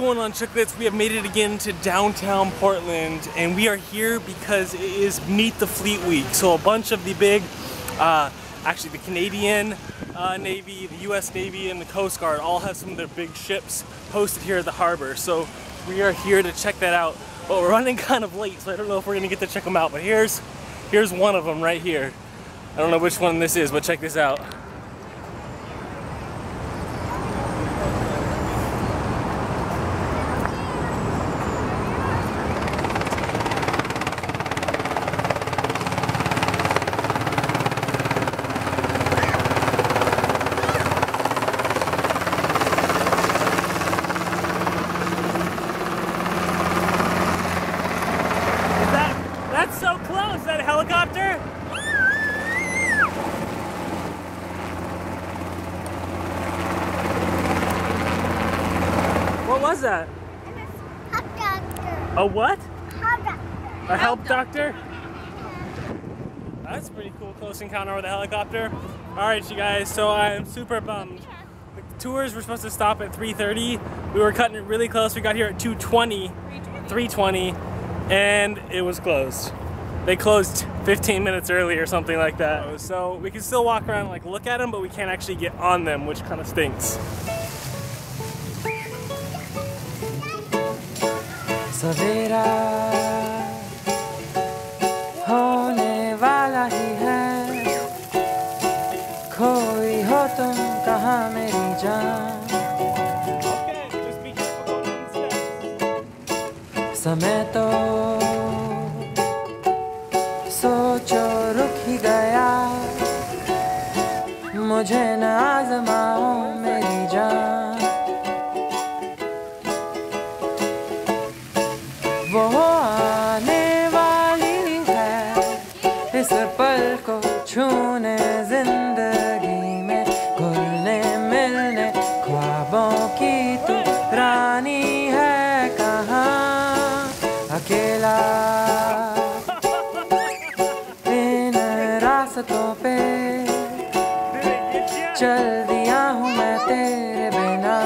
going on, Chicklets? We have made it again to downtown Portland, and we are here because it is Meet the Fleet Week. So a bunch of the big, actually the Canadian Navy, the US Navy, and the Coast Guard all have some of their big ships posted here at the harbor. So we are here to check that out, but we're running kind of late, so I don't know if we're gonna get to check them out. But here's one of them right here. I don't know which one this is, but check this out. That's so close! Is that a helicopter? What was that? A help doctor. A what? A help doctor. A help doctor? That's pretty cool, close encounter with a helicopter. Alright you guys, so I'm super bummed. The tours were supposed to stop at 3:30. We were cutting it really close. We got here at 2:20. 3:20. And it was closed. They closed 15 minutes early or something like that. So we can still walk around and like look at them, but we can't actually get on them, which kind of stinks. समेतो सोचो रुक ही गया मुझे ना आजमाओ मेरी जान वो आने वाली है इस पल को छूने जिंदगी में घुलने मिलने ख्वाबों की तू रानी है इन रास्तों पे चल दिया हूँ मैं तेरे बिना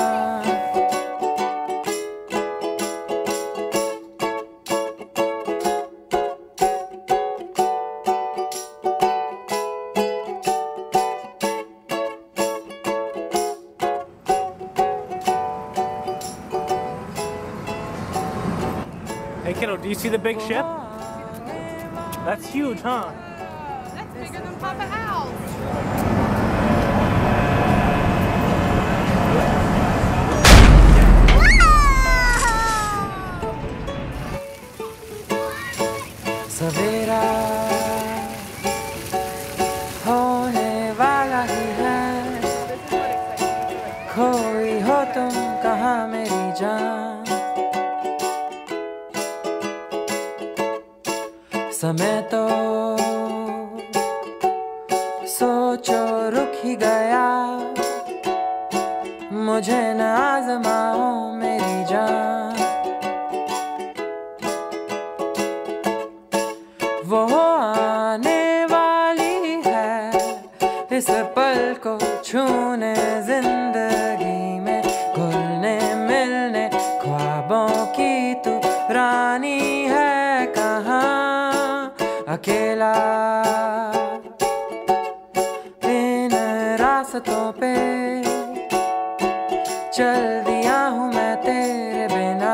Hey kiddo, do you see the big ship? That's huge, huh? That's bigger than Papa Al's. Savera hone wala hi hai. Khoi ho tum kahan meri jaan. समेतो सोचो रुक ही गया मुझे ना आजमाओ मेरी जान वो आने वाली है इस पल को छूने जिंदगी में घुलने मिलने ख्वाबों की तू रानी है अकेला इन रास्तों पे चल दिया हूँ मैं तेरे बिना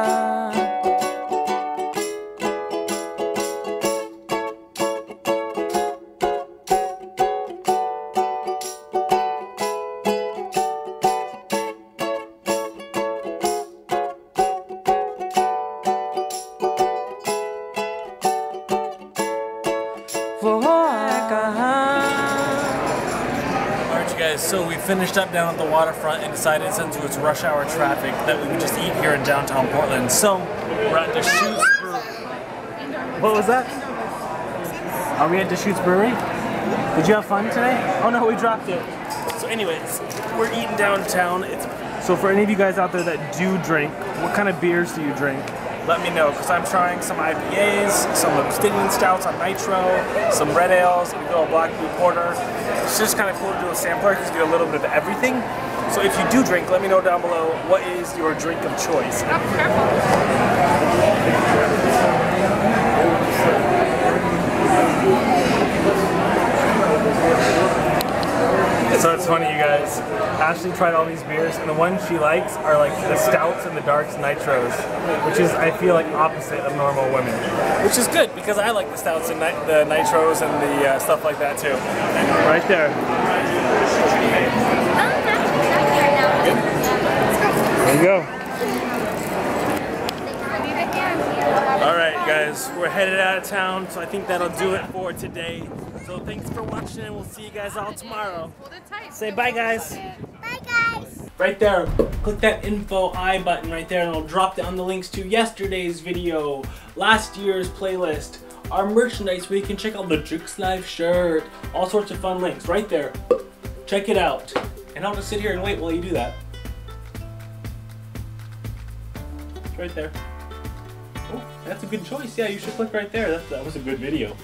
Alright you guys, so we finished up down at the waterfront and decided, since it was rush hour traffic, that we would just eat here in downtown Portland. So we're at Deschutes Brewery. What was that? Are we at Deschutes Brewery? Did you have fun today? Oh no, we dropped it. So anyways, we're eating downtown. So for any of you guys out there that do drink, what kind of beers do you drink? Let me know, because I'm trying some IPAs, some Abstinian Stouts on Nitro, some Red Ales, and a Black Blue Porter. It's just kind of cool to do a sampler, because you get a little bit of everything. So if you do drink, let me know down below, what is your drink of choice? Oh, purple. So it's funny, you guys. Ashley tried all these beers, and the ones she likes are like the stouts and the darks nitros, which is, I feel like, opposite of normal women. Which is good, because I like the stouts and the nitros and the stuff like that, too. And right there. There you go. Alright guys, we're headed out of town, so I think that'll do it for today. So thanks for watching, and we'll see you guys all tomorrow. Say bye guys. Bye guys. Right there, click that info I button right there, and it'll drop down the links to yesterday's video, last year's playlist, our merchandise where you can check out the Jukes Live shirt, all sorts of fun links right there. Check it out. And I'll just sit here and wait while you do that. Right there. Oh, that's a good choice. Yeah, you should click right there. That was a good video.